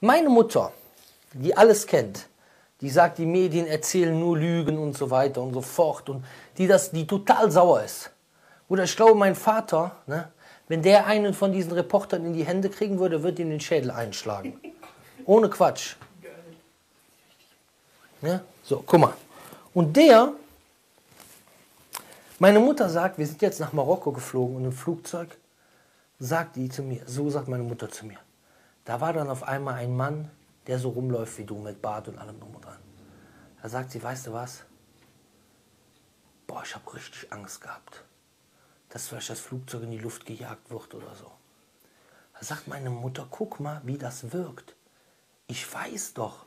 Meine Mutter, die alles kennt, die sagt, die Medien erzählen nur Lügen und so weiter und so fort, und die total sauer ist. Oder ich glaube, mein Vater, ne, wenn der einen von diesen Reportern in die Hände kriegen würde, würde ihm den Schädel einschlagen. Ohne Quatsch. Ne? So, guck mal. Und meine Mutter sagt, wir sind jetzt nach Marokko geflogen, und im Flugzeug sagt die zu mir, so sagt meine Mutter zu mir, da war dann auf einmal ein Mann, der so rumläuft wie du, mit Bart und allem drum und dran. Da sagt sie, weißt du was? Boah, ich habe richtig Angst gehabt, dass vielleicht das Flugzeug in die Luft gejagt wird oder so. Da sagt meine Mutter, guck mal, wie das wirkt. Ich weiß doch,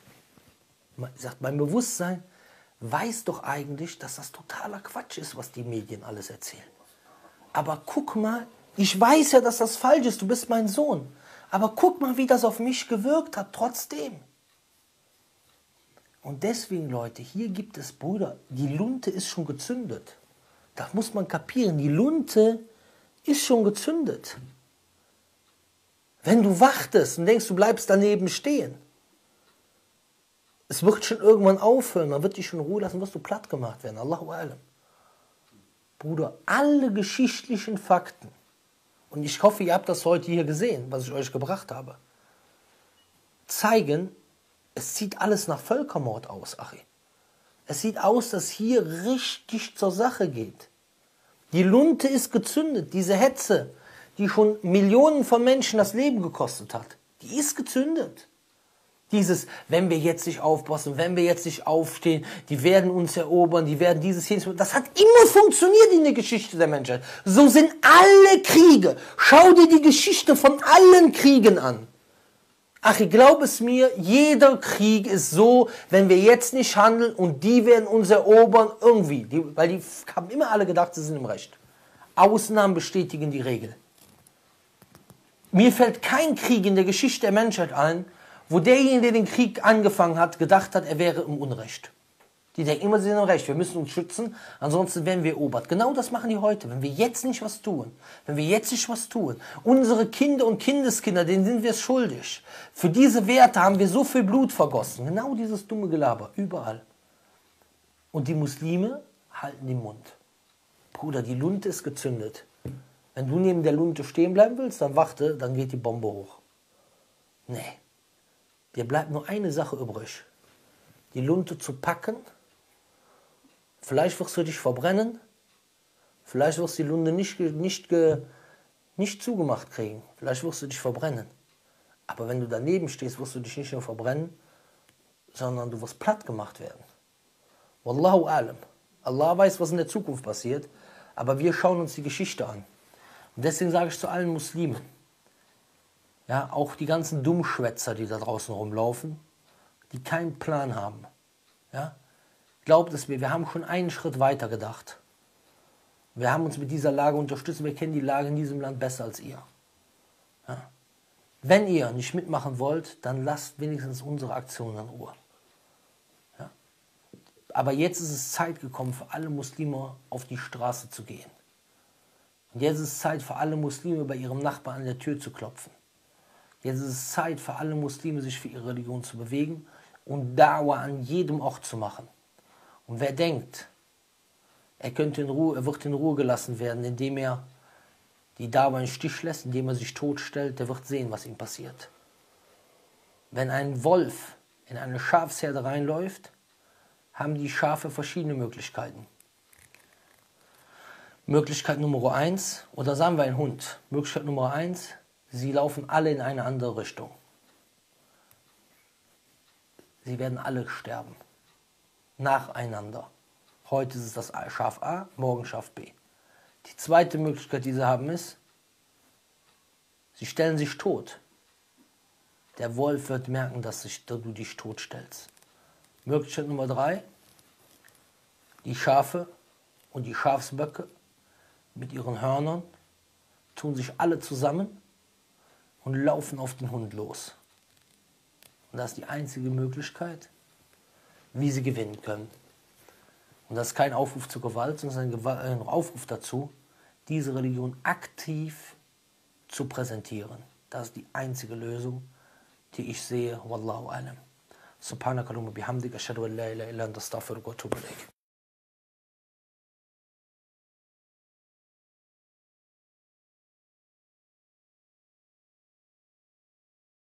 sagt mein Bewusstsein, weiß doch eigentlich, dass das totaler Quatsch ist, was die Medien alles erzählen. Aber guck mal, ich weiß ja, dass das falsch ist, du bist mein Sohn. Aber guck mal, wie das auf mich gewirkt hat, trotzdem. Und deswegen, Leute, hier gibt es, Brüder, die Lunte ist schon gezündet. Das muss man kapieren, die Lunte ist schon gezündet. Wenn du wartest und denkst, du bleibst daneben stehen, es wird schon irgendwann aufhören, man wird dich schon in Ruhe lassen, wirst du platt gemacht werden. Allahu alam. Bruder, alle geschichtlichen Fakten, und ich hoffe, ihr habt das heute hier gesehen, was ich euch gebracht habe, zeigen, es sieht alles nach Völkermord aus, Achi. Es sieht aus, dass hier richtig zur Sache geht. Die Lunte ist gezündet, diese Hetze, die schon Millionen von Menschen das Leben gekostet hat, die ist gezündet. Dieses, wenn wir jetzt nicht aufpassen, wenn wir jetzt nicht aufstehen, die werden uns erobern, die werden dieses hier, das hat immer funktioniert in der Geschichte der Menschheit. So sind alle Kriege. Schau dir die Geschichte von allen Kriegen an. Ach, ich glaube es mir, jeder Krieg ist so, wenn wir jetzt nicht handeln und die werden uns erobern, irgendwie. Weil die haben immer alle gedacht, sie sind im Recht. Ausnahmen bestätigen die Regel. Mir fällt kein Krieg in der Geschichte der Menschheit ein, wo derjenige, der den Krieg angefangen hat, gedacht hat, er wäre im Unrecht. Die denken immer, sie sind im Recht, wir müssen uns schützen, ansonsten werden wir erobert. Genau das machen die heute, wenn wir jetzt nicht was tun. Wenn wir jetzt nicht was tun. Unsere Kinder und Kindeskinder, denen sind wir es schuldig. Für diese Werte haben wir so viel Blut vergossen. Genau dieses dumme Gelaber, überall. Und die Muslime halten den Mund. Bruder, die Lunte ist gezündet. Wenn du neben der Lunte stehen bleiben willst, dann warte, dann geht die Bombe hoch. Nee. Dir bleibt nur eine Sache übrig, die Lunte zu packen, vielleicht wirst du dich verbrennen, vielleicht wirst du die Lunte nicht zugemacht kriegen, vielleicht wirst du dich verbrennen. Aber wenn du daneben stehst, wirst du dich nicht nur verbrennen, sondern du wirst platt gemacht werden. Wallahu alam. Allah weiß, was in der Zukunft passiert, aber wir schauen uns die Geschichte an. Und deswegen sage ich zu allen Muslimen, ja, auch die ganzen Dummschwätzer, die da draußen rumlaufen, die keinen Plan haben. Ja? Glaubt es mir, wir haben schon einen Schritt weiter gedacht. Wir haben uns mit dieser Lage unterstützt, wir kennen die Lage in diesem Land besser als ihr. Ja? Wenn ihr nicht mitmachen wollt, dann lasst wenigstens unsere Aktionen in Ruhe. Ja? Aber jetzt ist es Zeit gekommen, für alle Muslime auf die Straße zu gehen. Und jetzt ist es Zeit, für alle Muslime bei ihrem Nachbarn an der Tür zu klopfen. Jetzt ist es Zeit für alle Muslime, sich für ihre Religion zu bewegen und Da'wah an jedem Ort zu machen. Und wer denkt, er wird in Ruhe gelassen werden, indem er die Da'wah in den Stich lässt, indem er sich totstellt, der wird sehen, was ihm passiert. Wenn ein Wolf in eine Schafsherde reinläuft, haben die Schafe verschiedene Möglichkeiten. Möglichkeit Nummer 1, oder sagen wir ein Hund, Möglichkeit Nummer 1, sie laufen alle in eine andere Richtung. Sie werden alle sterben. Nacheinander. Heute ist es das Schaf A, morgen Schaf B. Die zweite Möglichkeit, die sie haben, ist, sie stellen sich tot. Der Wolf wird merken, dass du dich tot stellst. Möglichkeit Nummer 3, die Schafe und die Schafsböcke mit ihren Hörnern tun sich alle zusammen und laufen auf den Hund los. Und das ist die einzige Möglichkeit, wie sie gewinnen können. Und das ist kein Aufruf zur Gewalt, sondern ein Aufruf dazu, diese Religion aktiv zu präsentieren. Das ist die einzige Lösung, die ich sehe. Wallahu alam. Subhanakallahumma bihamdik. Ashhadu an la ilaha illa anta astaghfiruka wa atubu ilaik.